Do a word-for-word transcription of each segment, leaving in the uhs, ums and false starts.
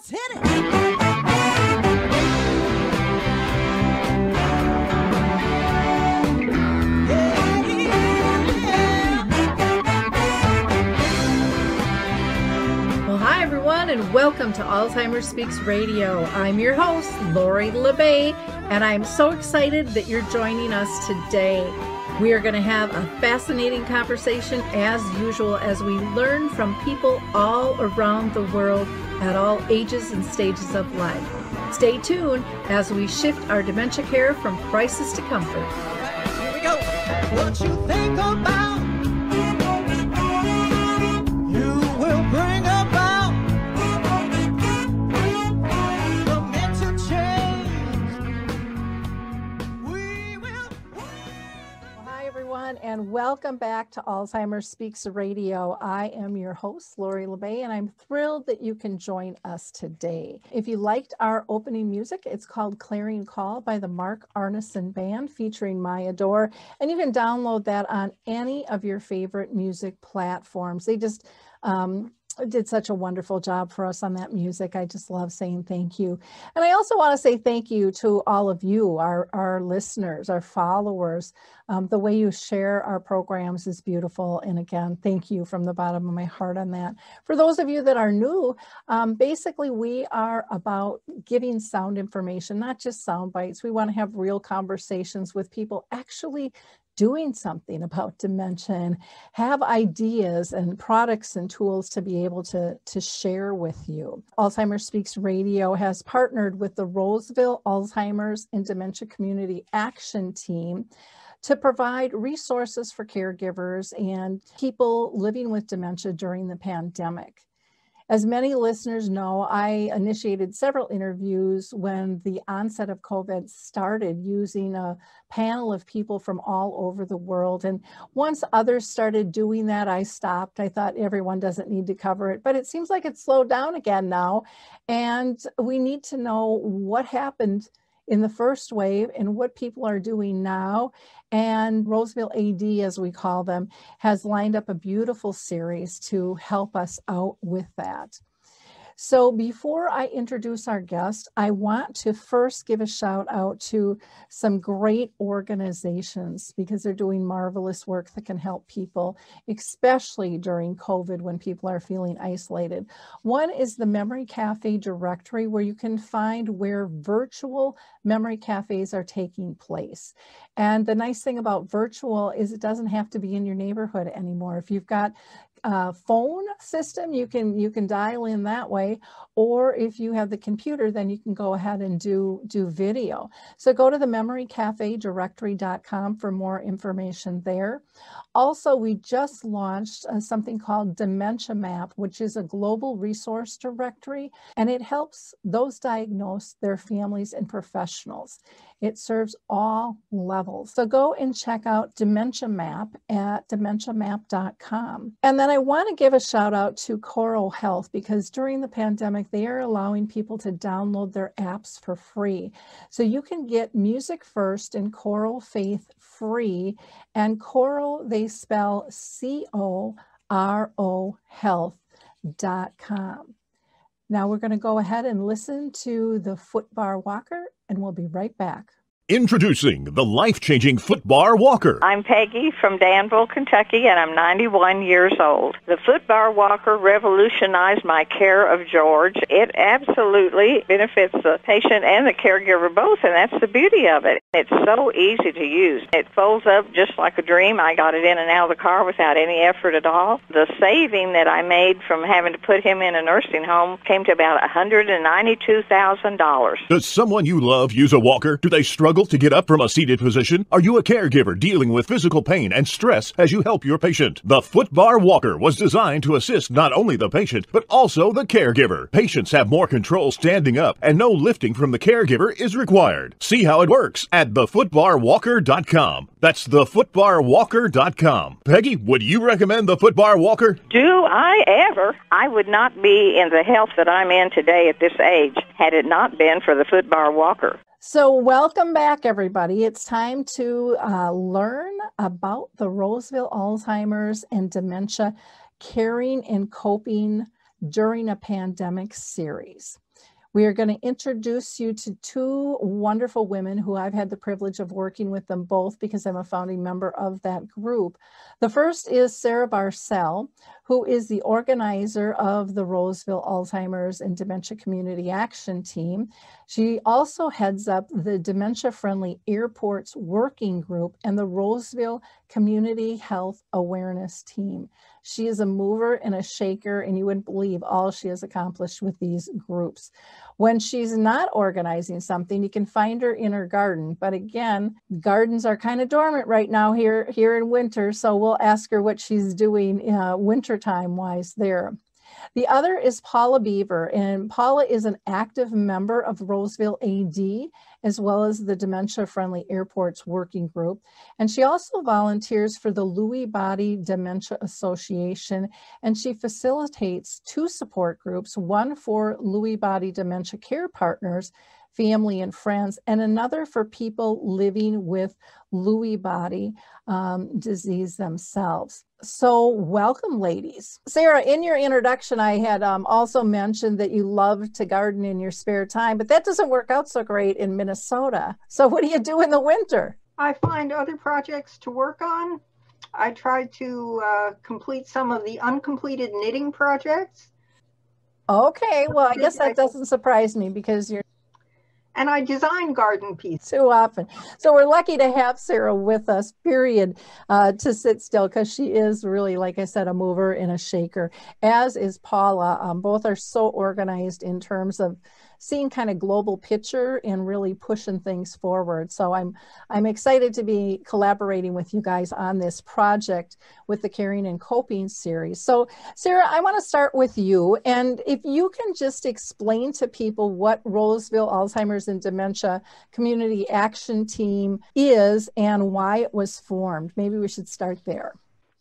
Let's hit it. Hi everyone and welcome to Alzheimer's Speaks Radio. I'm your host, Lori La Bey, and I'm so excited that you're joining us today. We are going to have a fascinating conversation as usual as we learn from people all around the world at all ages and stages of life. Stay tuned as we shift our dementia care from crisis to comfort. All right, here we go. What you think about and welcome back to Alzheimer's Speaks Radio. I am your host, Lori La Bey, and I'm thrilled that you can join us today. If you liked our opening music, it's called Clarion Call by the Mark Arneson Band featuring Maya Door, and you can download that on any of your favorite music platforms. They just um, did such a wonderful job for us on that music. I just love saying thank you. And I also want to say thank you to all of you, our, our listeners, our followers. Um, the way you share our programs is beautiful. And again, thank you from the bottom of my heart on that. For those of you that are new, um, basically we are about giving sound information, not just sound bites. We want to have real conversations with people actually doing something about dementia and have ideas and products and tools to be able to, to share with you. Alzheimer's Speaks Radio has partnered with the Roseville Alzheimer's and Dementia Community Action Team to provide resources for caregivers and people living with dementia during the pandemic. As many listeners know, I initiated several interviews when the onset of COVID started using a panel of people from all over the world. And once others started doing that, I stopped. I thought everyone doesn't need to cover it, but it seems like it's slowed down again now. And we need to know what happened in the first wave and what people are doing now. And Roseville A D, as we call them, has lined up a beautiful series to help us out with that. So before I introduce our guest, I want to first give a shout out to some great organizations because they're doing marvelous work that can help people, especially during COVID when people are feeling isolated. One is the Memory Cafe directory, where you can find where virtual memory cafes are taking place. And the nice thing about virtual is it doesn't have to be in your neighborhood anymore. If you've got Uh, phone system, you can you can dial in that way, or if you have the computer, then you can go ahead and do do video. So go to the memory cafe directory dot com for more information there. Also, we just launched uh, something called Dementia Map, which is a global resource directory, and it helps those diagnosed, their families, and professionals. It serves all levels. So go and check out Dementia Map at dementia map dot com. And then I want to give a shout out to Coral Health, because during the pandemic, they are allowing people to download their apps for free. So you can get Music First and Coral Faith free. And Coral, they spell C O R O health dot com. Now we're going to go ahead and listen to the Foot Bar Walker, and we'll be right back. Introducing the life-changing Foot Bar Walker. I'm Peggy from Danville, Kentucky, and I'm ninety-one years old. The Foot Bar Walker revolutionized my care of George. It absolutely benefits the patient and the caregiver both, and that's the beauty of it. It's so easy to use. It folds up just like a dream. I got it in and out of the car without any effort at all. The saving that I made from having to put him in a nursing home came to about one hundred ninety-two thousand dollars. Does someone you love use a walker? Do they struggle to get up from a seated position? Are you a caregiver dealing with physical pain and stress as you help your patient? The Foot Bar Walker was designed to assist not only the patient, but also the caregiver. Patients have more control standing up, and no lifting from the caregiver is required. See how it works at the foot bar walker dot com. That's the foot bar walker dot com. Peggy, would you recommend the Foot Bar Walker? Do I ever? I would not be in the health that I'm in today at this age had it not been for the Foot Bar Walker. So welcome back, everybody. It's time to uh, learn about the Roseville Alzheimer's and Dementia Caring and Coping during a pandemic series. We are going to introduce you to two wonderful women who I've had the privilege of working with them both because I'm a founding member of that group. The first is Sara Barsel, who is the organizer of the Roseville Alzheimer's and Dementia Community Action Team. She also heads up the Dementia Friendly Airports Working Group and the Roseville Community Health Awareness Team. She is a mover and a shaker, and you wouldn't believe all she has accomplished with these groups. When she's not organizing something, you can find her in her garden. But again, gardens are kind of dormant right now here, here in winter, so we'll ask her what she's doing uh, wintertime-wise there. The other is Paula Biever, and Paula is an active member of Roseville A D, as well as the Dementia Friendly Airports Working Group. And she also volunteers for the Lewy Body Dementia Association, and she facilitates two support groups, one for Lewy Body Dementia Care Partners, family and friends, and another for people living with Lewy body um, disease themselves. So welcome, ladies. Sara, in your introduction, I had um, also mentioned that you love to garden in your spare time, but that doesn't work out so great in Minnesota. So what do you do in the winter? I find other projects to work on. I try to uh, complete some of the uncompleted knitting projects. Okay, well, I guess that doesn't surprise me because you're And I design garden pieces. Too often. So we're lucky to have Sara with us, period, uh, to sit still, because she is really, like I said, a mover and a shaker, as is Paula. Um, both are so organized in terms of seeing kind of global picture and really pushing things forward. So I'm, I'm excited to be collaborating with you guys on this project with the Caring and Coping series. So Sara, I want to start with you. And if you can just explain to people what Roseville Alzheimer's and Dementia Community Action Team is and why it was formed. Maybe we should start there.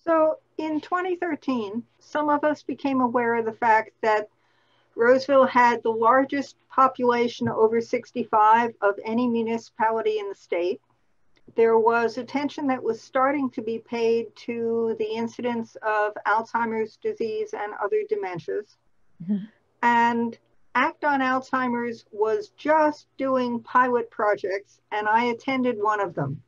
So in twenty thirteen, some of us became aware of the fact that Roseville had the largest population over sixty-five of any municipality in the state. There was attention that was starting to be paid to the incidence of Alzheimer's disease and other dementias. Mm-hmm. And Act on Alzheimer's was just doing pilot projects, and I attended one of them.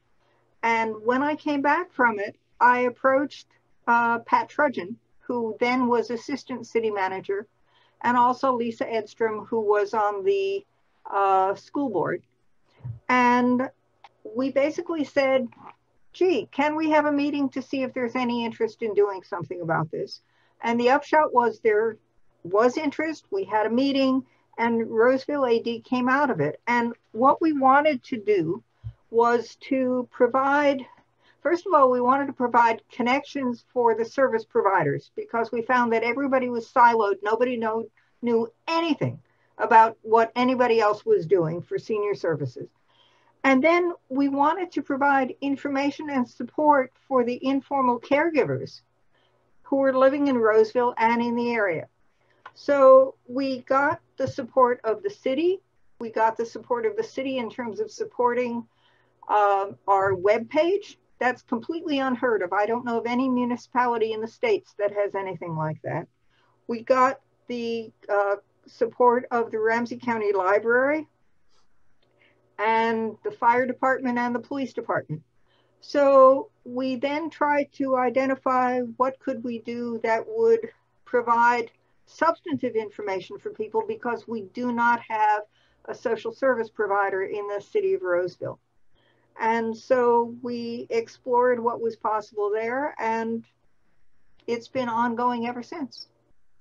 And when I came back from it, I approached uh, Pat Trudgen, who then was assistant city manager, and also Lisa Edstrom, who was on the uh, school board. And we basically said, gee, can we have a meeting to see if there's any interest in doing something about this? And the upshot was there was interest. We had a meeting, and Roseville A D came out of it. And what we wanted to do was to provide, first of all, we wanted to provide connections for the service providers, because we found that everybody was siloed. Nobody know, knew anything about what anybody else was doing for senior services. And then we wanted to provide information and support for the informal caregivers who were living in Roseville and in the area. So we got the support of the city. We got the support of the city in terms of supporting um, our webpage. That's completely unheard of. I don't know of any municipality in the states that has anything like that. We got the uh, support of the Ramsey County Library and the fire department and the police department. So we then tried to identify what could we do that would provide substantive information for people, because we do not have a social service provider in the city of Roseville. And so we explored what was possible there, and it's been ongoing ever since.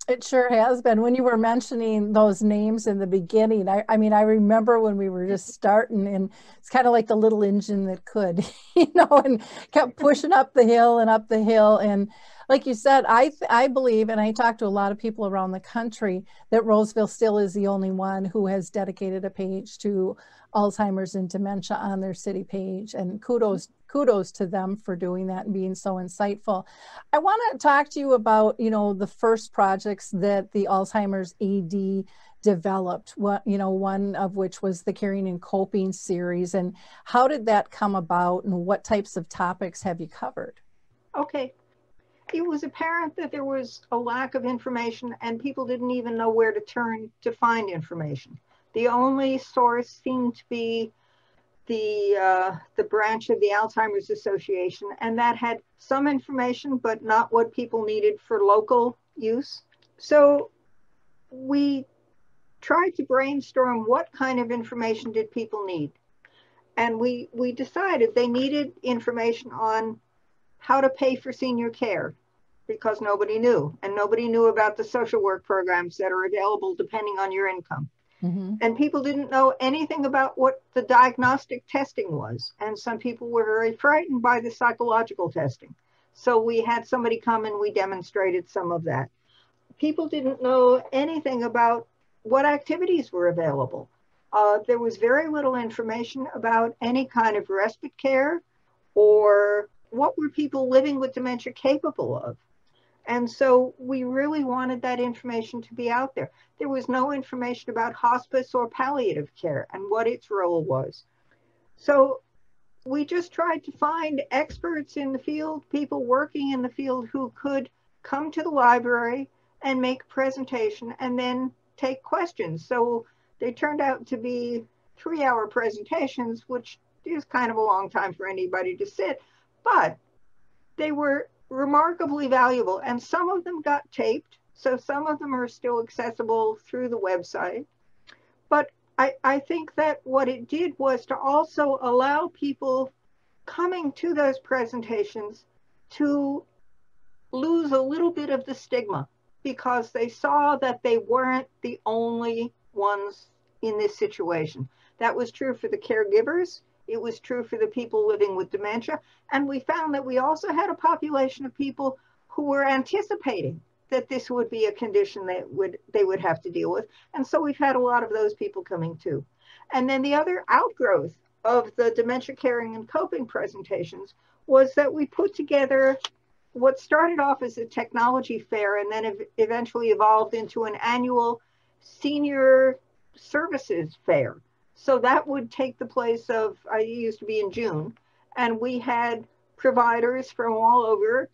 It sure has been. When you were mentioning those names in the beginning, I, I mean, I remember when we were just starting, and it's kind of like the little engine that could, you know, and kept pushing up the hill and up the hill. And like you said, I, th I believe, and I talk to a lot of people around the country, that Roseville still is the only one who has dedicated a page to Alzheimer's and dementia on their city page. And kudos kudos to them for doing that and being so insightful. I want to talk to you about, you know, the first projects that the Alzheimer's A D developed, what, you know, one of which was the Caring and Coping series. And how did that come about, and what types of topics have you covered? Okay. it was apparent that there was a lack of information and people didn't even know where to turn to find information. The only source seemed to be the, uh, the branch of the Alzheimer's Association, and that had some information, but not what people needed for local use. So we tried to brainstorm what kind of information did people need. And we, we decided they needed information on how to pay for senior care, because nobody knew, and nobody knew about the social work programs that are available depending on your income. Mm-hmm. And people didn't know anything about what the diagnostic testing was. And some people were very frightened by the psychological testing. So we had somebody come and we demonstrated some of that. People didn't know anything about what activities were available. Uh, there was very little information about any kind of respite care or what were people living with dementia capable of. And so we really wanted that information to be out there. There was no information about hospice or palliative care and what its role was. So we just tried to find experts in the field, people working in the field who could come to the library and make a presentation and then take questions. So they turned out to be three-hour presentations, which is kind of a long time for anybody to sit, but they were remarkably valuable. And some of them got taped, so some of them are still accessible through the website. But I, I think that what it did was to also allow people coming to those presentations to lose a little bit of the stigma, because they saw that they weren't the only ones in this situation. That was true for the caregivers. It was true for the people living with dementia. And we found that we also had a population of people who were anticipating that this would be a condition that would they would have to deal with. And so we've had a lot of those people coming too. And then the other outgrowth of the dementia caring and coping presentations was that we put together what started off as a technology fair and then eventually evolved into an annual senior services fair. So that would take the place of, I used to be in June, and we had providers from all over.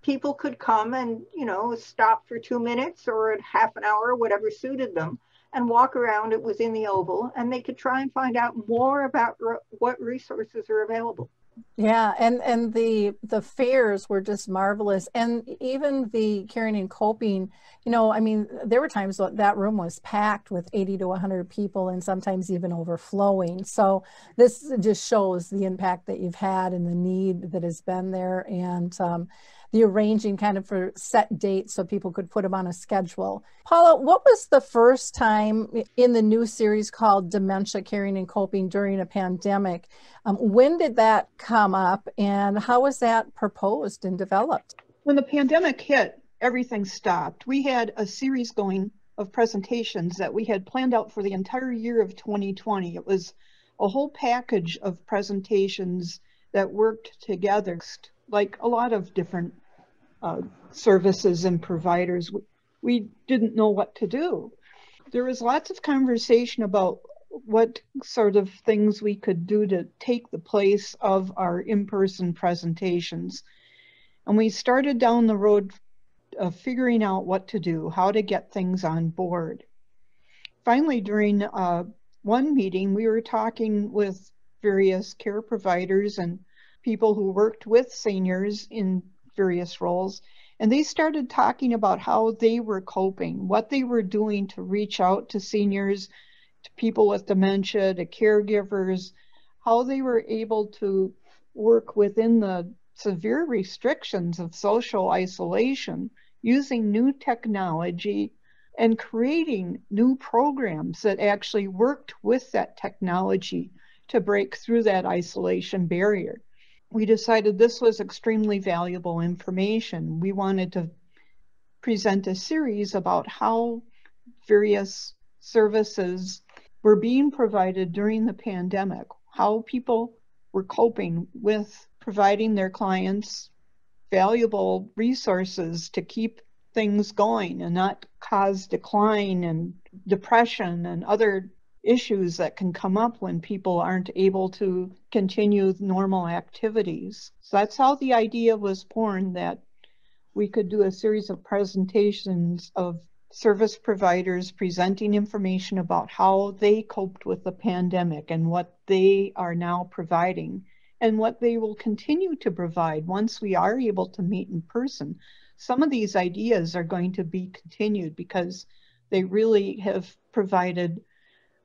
People could come and, you know, stop for two minutes or half an hour, whatever suited them, and walk around. It was in the Oval, and they could try and find out more about re- what resources are available. Yeah, and, and the the fairs were just marvelous. And even the caring and coping, you know, I mean, there were times that room was packed with eighty to one hundred people and sometimes even overflowing. So this just shows the impact that you've had and the need that has been there, and um, the arranging kind of for set dates so people could put them on a schedule. Paula, what was the first time in the new series called Dementia, Caring and Coping During a Pandemic? Um, when did that come up, and how was that proposed and developed? When the pandemic hit, everything stopped. We had a series going of presentations that we had planned out for the entire year of twenty twenty. It was a whole package of presentations that worked together, like a lot of different uh, services and providers. We didn't know what to do. There was lots of conversation about what sort of things we could do to take the place of our in-person presentations. And we started down the road of figuring out what to do, how to get things on board. Finally, during uh, one meeting, we were talking with various care providers and people who worked with seniors in various roles, and they started talking about how they were coping, what they were doing to reach out to seniors, to people with dementia, to caregivers, how they were able to work within the severe restrictions of social isolation using new technology and creating new programs that actually worked with that technology to break through that isolation barrier. We decided this was extremely valuable information. We wanted to present a series about how various services were being provided during the pandemic, how people were coping with providing their clients valuable resources to keep things going and not cause decline and depression and other issues that can come up when people aren't able to continue normal activities. So that's how the idea was born, that we could do a series of presentations of service providers presenting information about how they coped with the pandemic and what they are now providing and what they will continue to provide once we are able to meet in person. Some of these ideas are going to be continued because they really have provided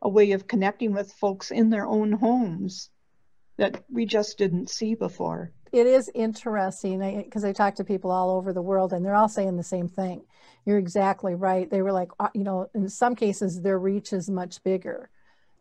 a way of connecting with folks in their own homes that we just didn't see before. It is interesting because I, I talk to people all over the world and they're all saying the same thing. You're exactly right. They were like, you know, in some cases their reach is much bigger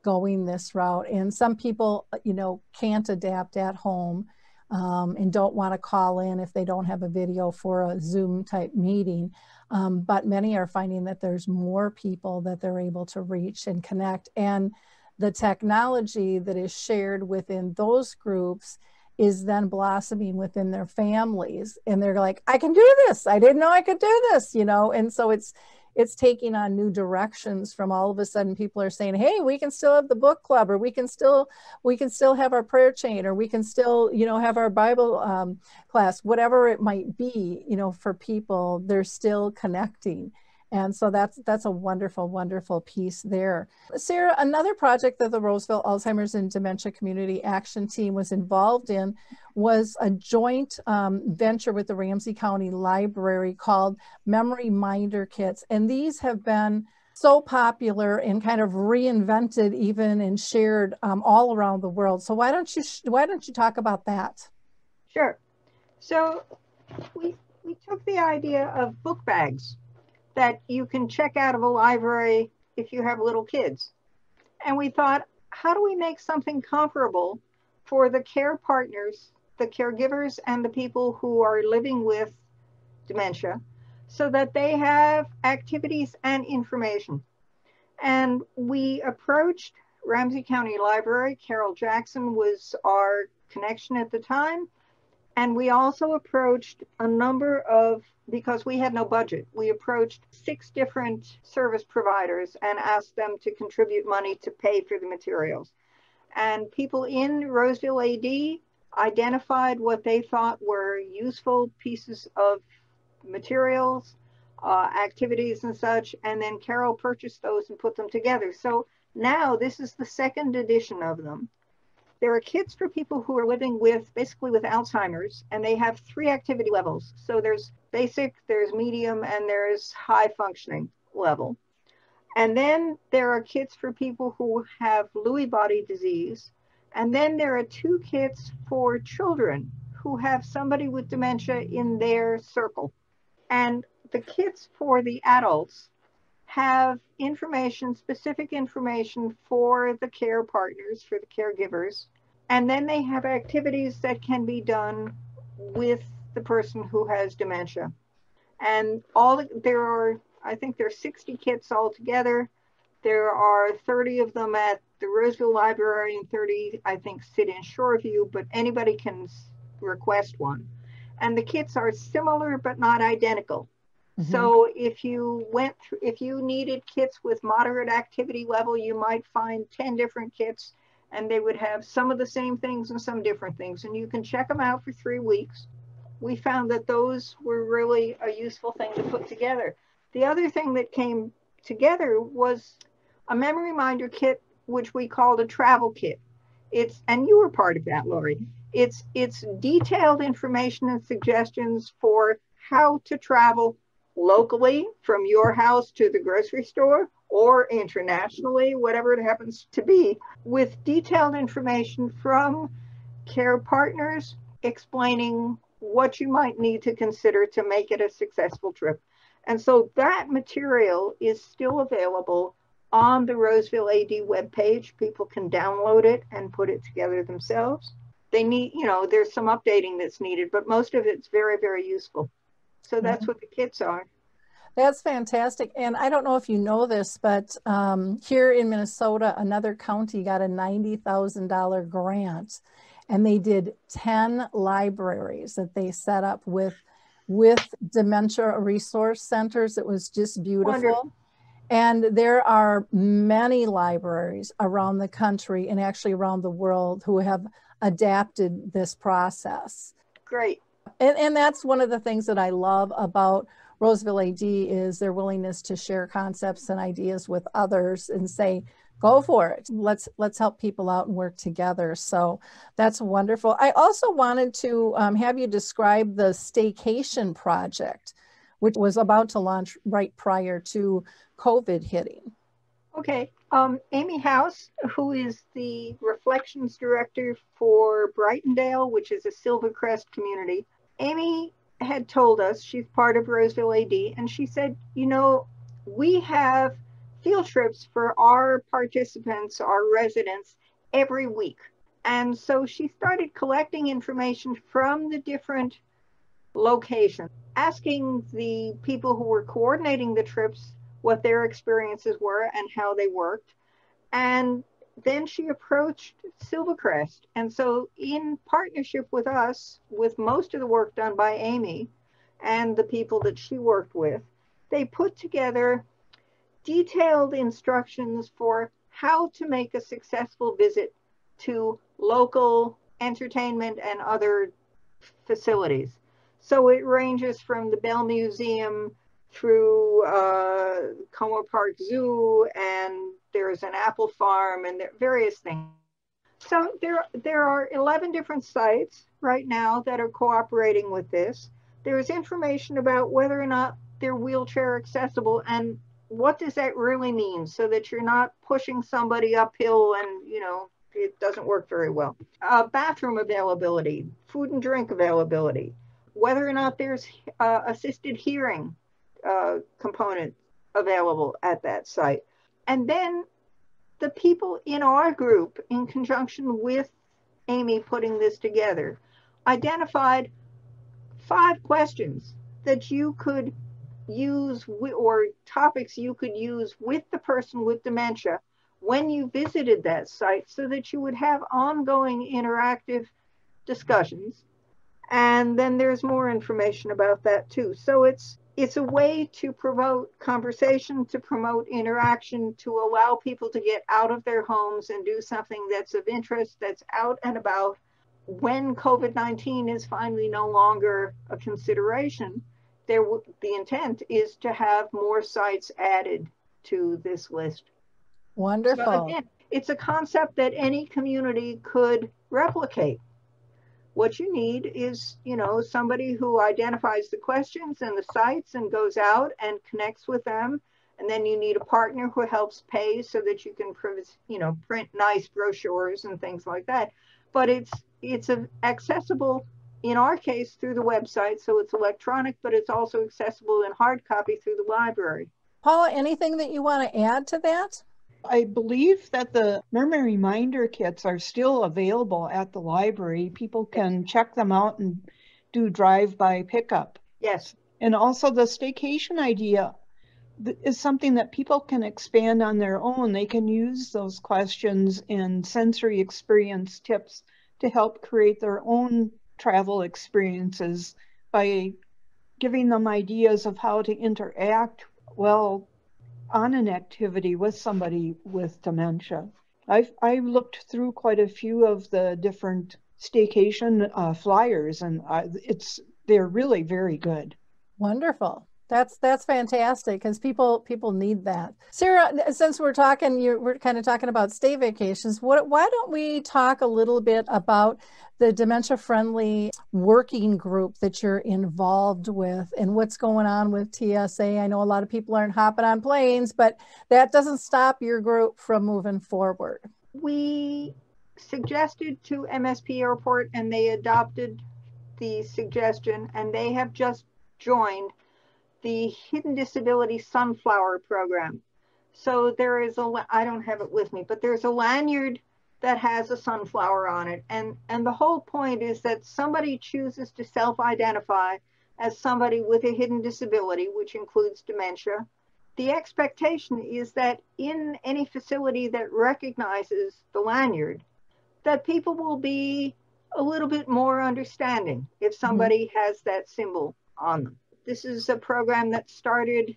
going this route. And some people, you know, can't adapt at home um, and don't want to call in if they don't have a video for a Zoom type meeting. Um, but many are finding that there's more people that they're able to reach and connect. And the technology that is shared within those groups is then blossoming within their families. And they're like, I can do this. I didn't know I could do this, you know? And so it's, it's taking on new directions from all of a sudden people are saying, hey, we can still have the book club, or we can still, we can still have our prayer chain, or we can still, you know, have our Bible um, class, whatever it might be, you know, for people, they're still connecting. And so that's, that's a wonderful, wonderful piece there. Sara, another project that the Roseville Alzheimer's and Dementia Community Action Team was involved in was a joint um, venture with the Ramsey County Library called Memory Minder Kits. And these have been so popular and kind of reinvented even and shared um, all around the world. So why don't you, sh why don't you talk about that? Sure. So we, we took the idea of book bags that you can check out of a library if you have little kids. And we thought, how do we make something comparable for the care partners, the caregivers, and the people who are living with dementia so that they have activities and information? And we approached Ramsey County Library. Carol Jackson was our connection at the time. And we also approached a number of, because we had no budget, we approached six different service providers and asked them to contribute money to pay for the materials. And people in Roseville A D identified what they thought were useful pieces of materials, uh, activities and such, and then Carol purchased those and put them together. So now this is the second edition of them. There are kits for people who are living with, basically with Alzheimer's, and they have three activity levels. So there's basic, there's medium, and there's high functioning level. And then there are kits for people who have Lewy body disease. And then there are two kits for children who have somebody with dementia in their circle. And the kits for the adults have information, specific information for the care partners, for the caregivers. And then they have activities that can be done with the person who has dementia. And all there are, I think there are sixty kits altogether. There are thirty of them at the Roseville Library and thirty, I think, sit in Shoreview, but anybody can request one. And the kits are similar, but not identical. So if you went through, if you needed kits with moderate activity level, you might find ten different kits, and they would have some of the same things and some different things, and you can check them out for three weeks. We found that those were really a useful thing to put together. The other thing that came together was a memory minder kit, which we called a travel kit. It's, and you were part of that, Lori. It's, it's detailed information and suggestions for how to travel locally from your house to the grocery store, or internationally, whatever it happens to be, with detailed information from care partners explaining what you might need to consider to make it a successful trip. And so that material is still available on the Roseville A D webpage. People can download it and put it together themselves. They need, you know, there's some updating that's needed, but most of it's very, very useful. So that's what the kits are. That's fantastic. And I don't know if you know this, but um, here in Minnesota, another county got a ninety thousand dollar grant, and they did ten libraries that they set up with, with dementia resource centers. It was just beautiful. Wonderful. And there are many libraries around the country and actually around the world who have adapted this process. Great. And, and that's one of the things that I love about Roseville A D is their willingness to share concepts and ideas with others and say, go for it. Let's let's help people out and work together. So that's wonderful. I also wanted to um, have you describe the staycation project, which was about to launch right prior to COVID hitting. Okay. Um, Amy House, who is the Reflections Director for Brightondale, which is a Silvercrest community, Amy had told us, she's part of Roseville A D, and she said, you know, we have field trips for our participants, our residents, every week. And so she started collecting information from the different locations, asking the people who were coordinating the trips what their experiences were and how they worked. And then she approached Silvercrest. And so in partnership with us, with most of the work done by Amy and the people that she worked with, they put together detailed instructions for how to make a successful visit to local entertainment and other facilities. So it ranges from the Bell Museum through uh, Como Park Zoo, and there's an apple farm and there, various things. So there, there are eleven different sites right now that are cooperating with this. There is information about whether or not they're wheelchair accessible and what does that really mean, so that you're not pushing somebody uphill and, you know, it doesn't work very well. Uh, bathroom availability, food and drink availability, whether or not there's uh, assisted hearing Uh, component available at that site. And then the people in our group, in conjunction with Amy putting this together, identified five questions that you could use or topics you could use with the person with dementia when you visited that site, so that you would have ongoing interactive discussions. And then there's more information about that too. So it's It's a way to promote conversation, to promote interaction, to allow people to get out of their homes and do something that's of interest, that's out and about when COVID nineteen is finally no longer a consideration. There, the intent is to have more sites added to this list. Wonderful. So again, it's a concept that any community could replicate. What you need is, you know, somebody who identifies the questions and the sites and goes out and connects with them. And then you need a partner who helps pay so that you can, you know, print nice brochures and things like that. But it's it's accessible, in our case, through the website. So it's electronic, but it's also accessible in hard copy through the library. Paula, anything that you want to add to that? I believe that the memory reminder kits are still available at the library. People can check them out and do drive-by pickup. Yes. And also the staycation idea is something that people can expand on their own. They can use those questions and sensory experience tips to help create their own travel experiences by giving them ideas of how to interact well on an activity with somebody with dementia. I've, I've looked through quite a few of the different staycation uh, flyers, and uh, it's they're really very good. Wonderful. That's that's fantastic, because people people need that. Sara, since we're talking, you're, we're kind of talking about stay vacations, what, why don't we talk a little bit about the dementia-friendly working group that you're involved with and what's going on with T S A? I know a lot of people aren't hopping on planes, but that doesn't stop your group from moving forward. We suggested to M S P Airport, and they adopted the suggestion, and they have just joined the Hidden Disability Sunflower Program. So there is a, I don't have it with me, but there's a lanyard that has a sunflower on it. And, and the whole point is that somebody chooses to self-identify as somebody with a hidden disability, which includes dementia. The expectation is that in any facility that recognizes the lanyard, that people will be a little bit more understanding if somebody mm-hmm. has that symbol on them. This is a program that started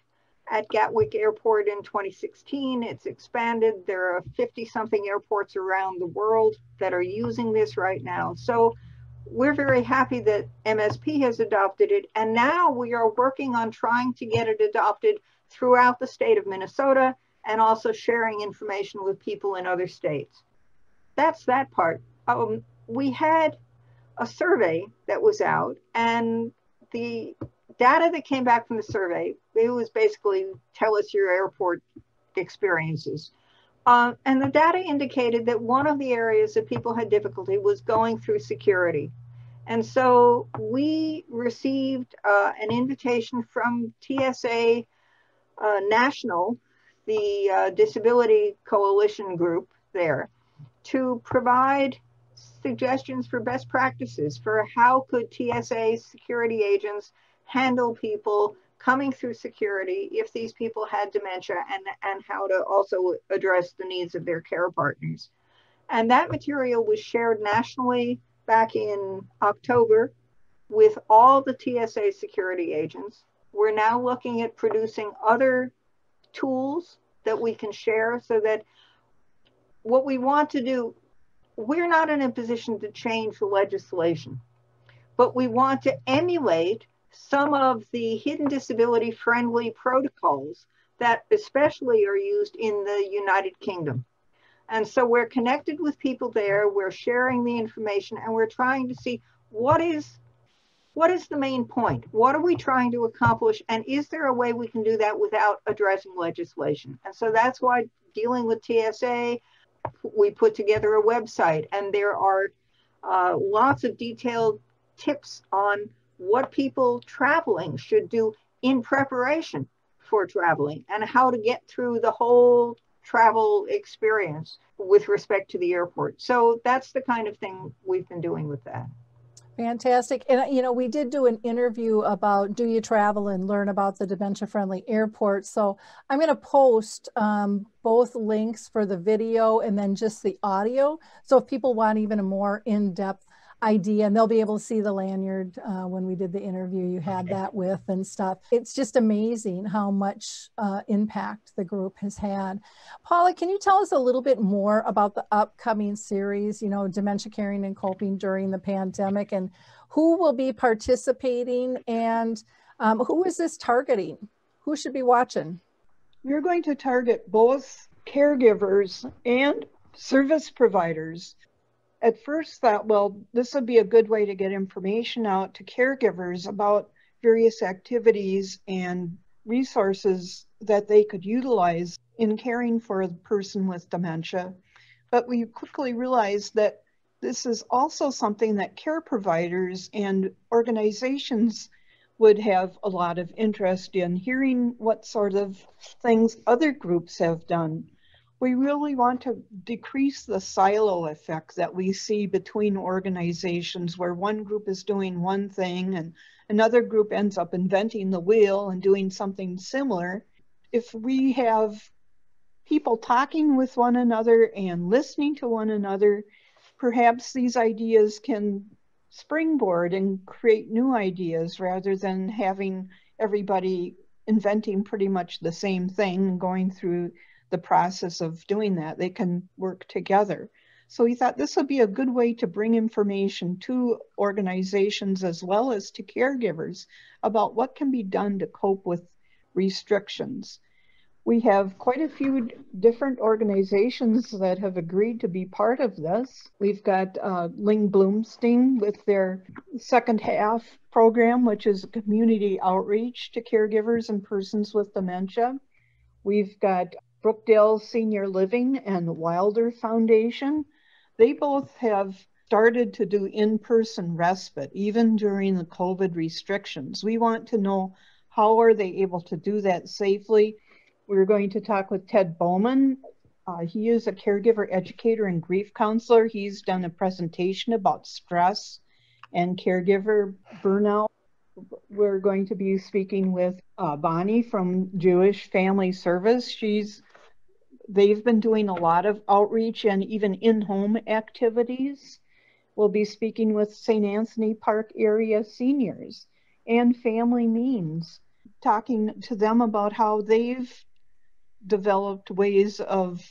at Gatwick Airport in twenty sixteen. It's expanded. There are fifty something airports around the world that are using this right now. So we're very happy that M S P has adopted it, and now we are working on trying to get it adopted throughout the state of Minnesota and also sharing information with people in other states. That's that part. Um, we had a survey that was out, and the data that came back from the survey, it was basically tell us your airport experiences. Uh, and the data indicated that one of the areas that people had difficulty was going through security. And so we received uh, an invitation from T S A uh, National, the uh, Disability Coalition group there, to provide suggestions for best practices for how could T S A security agents handle people coming through security if these people had dementia, and, and how to also address the needs of their care partners. And that material was shared nationally back in October with all the T S A security agents. We're now looking at producing other tools that we can share, so that what we want to do, we're not in a position to change the legislation, but we want to emulate some of the hidden disability friendly protocols that especially are used in the United Kingdom. And so we're connected with people there, we're sharing the information, and we're trying to see what is, what is the main point? What are we trying to accomplish? And is there a way we can do that without addressing legislation? And so that's why dealing with T S A, we put together a website, and there are uh, lots of detailed tips on what people traveling should do in preparation for traveling, and how to get through the whole travel experience with respect to the airport. So that's the kind of thing we've been doing with that. Fantastic. And, you know, we did do an interview about Do You Travel and Learn About the Dementia Friendly Airport. So I'm going to post um, both links for the video and then just the audio. So if people want even a more in-depth idea, and they'll be able to see the lanyard uh, when we did the interview you had that with and stuff. It's just amazing how much uh, impact the group has had. Paula, can you tell us a little bit more about the upcoming series, you know, Dementia Caring and Coping During the Pandemic, and who will be participating, and um, who is this targeting? Who should be watching? We're going to target both caregivers and service providers. At first thought, well, this would be a good way to get information out to caregivers about various activities and resources that they could utilize in caring for a person with dementia. But we quickly realized that this is also something that care providers and organizations would have a lot of interest in, hearing what sort of things other groups have done. We really want to decrease the silo effect that we see between organizations, where one group is doing one thing and another group ends up inventing the wheel and doing something similar. If we have people talking with one another and listening to one another, perhaps these ideas can springboard and create new ideas, rather than having everybody inventing pretty much the same thing and going through the process of doing that. They can work together. So we thought this would be a good way to bring information to organizations as well as to caregivers about what can be done to cope with restrictions. We have quite a few different organizations that have agreed to be part of this. We've got uh, Ling Bloomstein with their second half program, which is community outreach to caregivers and persons with dementia. We've got Brookdale Senior Living and the Wilder Foundation. They both have started to do in-person respite, even during the COVID restrictions. We want to know, how are they able to do that safely? We're going to talk with Ted Bowman. Uh, he is a caregiver educator and grief counselor. He's done a presentation about stress and caregiver burnout. We're going to be speaking with uh, Bonnie from Jewish Family Service. She's They've been doing a lot of outreach and even in-home activities. We'll be speaking with Saint Anthony Park area seniors and family means, talking to them about how they've developed ways of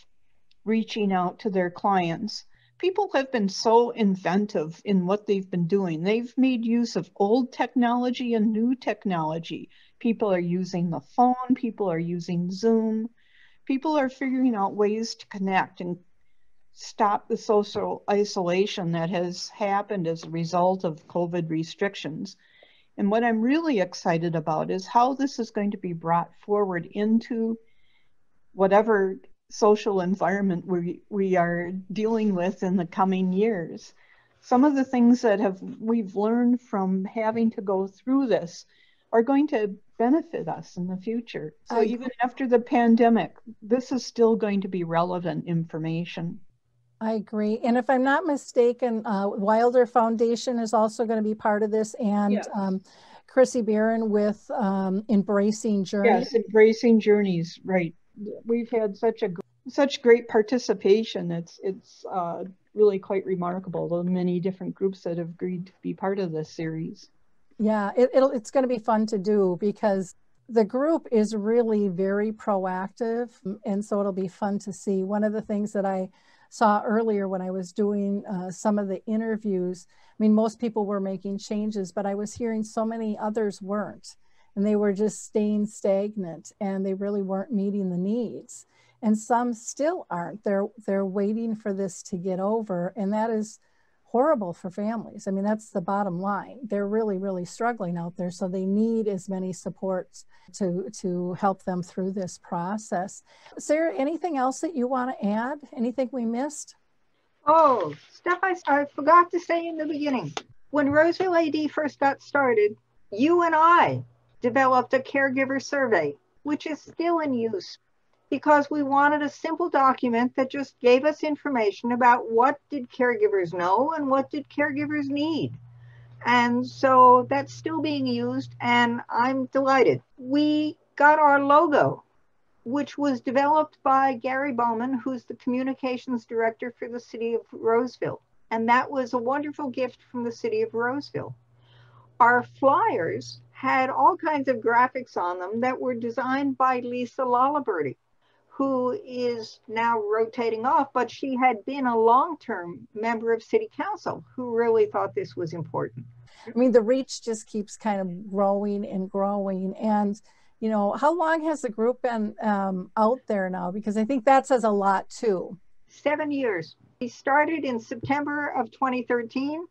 reaching out to their clients. people have been so inventive in what they've been doing. They've made use of old technology and new technology. People are using the phone, people are using Zoom, people are figuring out ways to connect and stop the social isolation that has happened as a result of COVID restrictions. And what I'm really excited about is how this is going to be brought forward into whatever social environment we, we are dealing with in the coming years. Some of the things that have we've learned from having to go through this are going to benefit us in the future. So even after the pandemic, this is still going to be relevant information. I agree. And if I'm not mistaken, uh, Wilder Foundation is also going to be part of this, and yes. um, Chrissy Barron with um, Embracing Journeys. Yes, Embracing Journeys, right. We've had such a such great participation. It's, it's uh, really quite remarkable, the many different groups that have agreed to be part of this series. Yeah, it, it'll, it's going to be fun to do because the group is really very proactive, and so it'll be fun to see. One of the things that I saw earlier when I was doing uh, some of the interviews, I mean, most people were making changes, but I was hearing so many others weren't, and they were just staying stagnant, and they really weren't meeting the needs. And some still aren't. They're, they're waiting for this to get over, and that is horrible for families. I mean, that's the bottom line. They're really, really struggling out there, so they need as many supports to, to help them through this process. Sara, anything else that you want to add? Anything we missed? Oh, stuff I, I forgot to say in the beginning. When Roseville A D first got started, you and I developed a caregiver survey, which is still in use, because we wanted a simple document that just gave us information about what did caregivers know and what did caregivers need. And so that's still being used, and I'm delighted. We got our logo, which was developed by Gary Bowman, who's the communications director for the city of Roseville. And that was a wonderful gift from the city of Roseville. Our flyers had all kinds of graphics on them that were designed by Lisa La Bey, who is now rotating off, but she had been a long-term member of City Council who really thought this was important. I mean, the reach just keeps kind of growing and growing. And, you know, how long has the group been um, out there now? Because I think that says a lot too. Seven years. We started in September of twenty thirteen.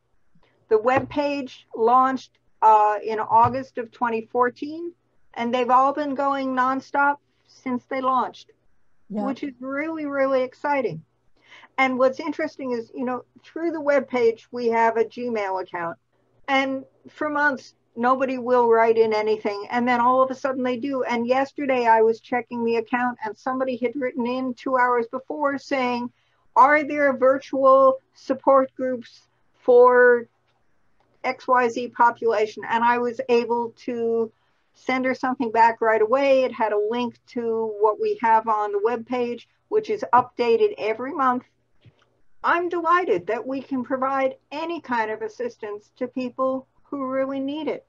The webpage launched uh, in August of twenty fourteen, and they've all been going nonstop since they launched. Yeah. Which is really, really exciting. And what's interesting is, you know, through the web page, we have a Gmail account. And for months, nobody will write in anything. And then all of a sudden they do. And yesterday I was checking the account, and somebody had written in two hours before saying, are there virtual support groups for X Y Z population? And I was able to send her something back right away. It had a link to what we have on the webpage, which is updated every month. I'm delighted that we can provide any kind of assistance to people who really need it.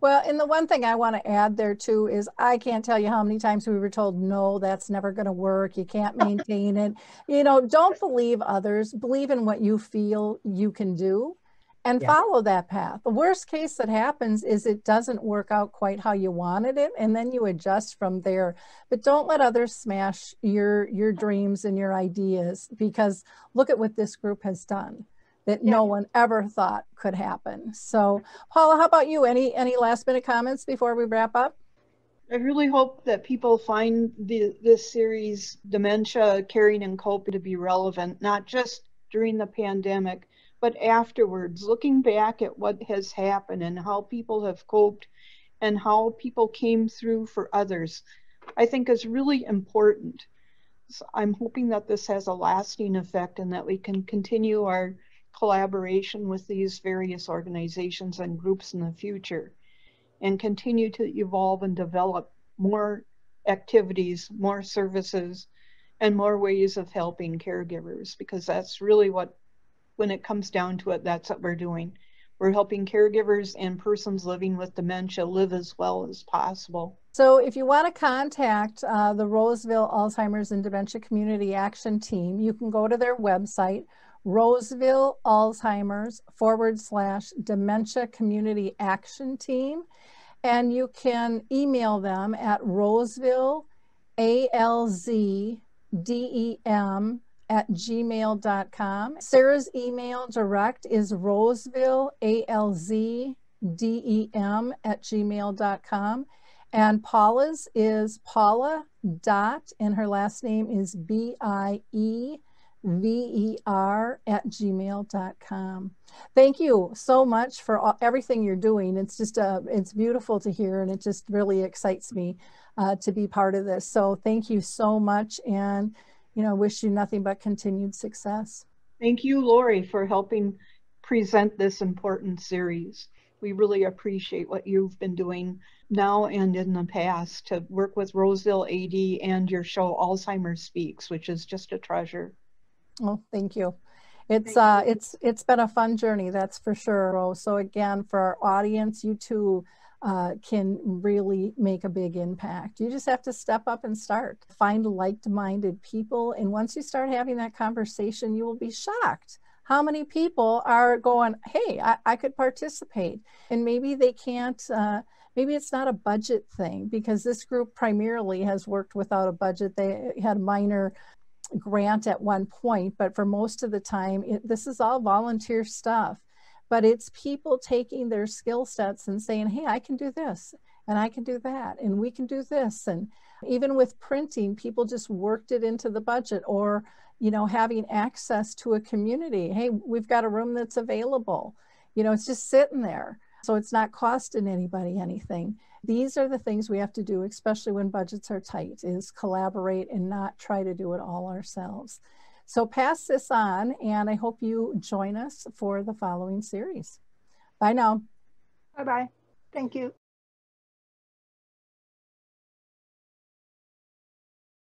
Well, and the one thing I want to add there too is I can't tell you how many times we were told, no, that's never going to work. You can't maintain it. You know, don't believe others. Believe in what you feel you can do. And yeah. Follow that path. The worst case that happens is it doesn't work out quite how you wanted it, and then you adjust from there. But don't let others smash your your dreams and your ideas, because look at what this group has done that yeah. no one ever thought could happen. So Paula, how about you? Any any last minute comments before we wrap up? I really hope that people find the, this series, Dementia, Caring and Coping, to be relevant, not just during the pandemic, but afterwards, looking back at what has happened and how people have coped and how people came through for others, I think is really important. So I'm hoping that this has a lasting effect and that we can continue our collaboration with these various organizations and groups in the future and continue to evolve and develop more activities, more services, and more ways of helping caregivers, because that's really what, when it comes down to it, that's what we're doing. We're helping caregivers and persons living with dementia live as well as possible. So if you want to contact uh, the Roseville Alzheimer's and Dementia Community Action Team, you can go to their website, Roseville Alzheimer's forward slash Dementia Community Action Team, and you can email them at Roseville, A L Z D E M, at gmail dot com. Sarah's email direct is Roseville, A L Z D E M, at gmail dot com. And Paula's is Paula dot, and her last name is B I E V E R at gmail dot com. Thank you so much for all, everything you're doing. It's just, uh, it's beautiful to hear, and it just really excites me uh, to be part of this. So thank you so much, and you know, wish you nothing but continued success. Thank you, Lori, for helping present this important series. We really appreciate what you've been doing now and in the past to work with Roseville A D and your show Alzheimer's Speaks, which is just a treasure. Oh, thank you. It's, thank uh, you. it's, it's been a fun journey, that's for sure, Rose. So again, for our audience, you too uh, can really make a big impact. You just have to step up and start. Find like-minded people, and once you start having that conversation, you will be shocked how many people are going, hey, I, I could participate. And maybe they can't, uh, maybe it's not a budget thing, because this group primarily has worked without a budget. They had a minor grant at one point, but for most of the time, it, this is all volunteer stuff. But it's people taking their skill sets and saying, hey, I can do this, and I can do that, and we can do this. And even with printing, people just worked it into the budget, or you know, having access to a community. Hey, we've got a room that's available. You know, it's just sitting there. So it's not costing anybody anything. These are the things we have to do, especially when budgets are tight, is collaborate and not try to do it all ourselves. So pass this on, and I hope you join us for the following series. Bye now. Bye-bye. Thank you.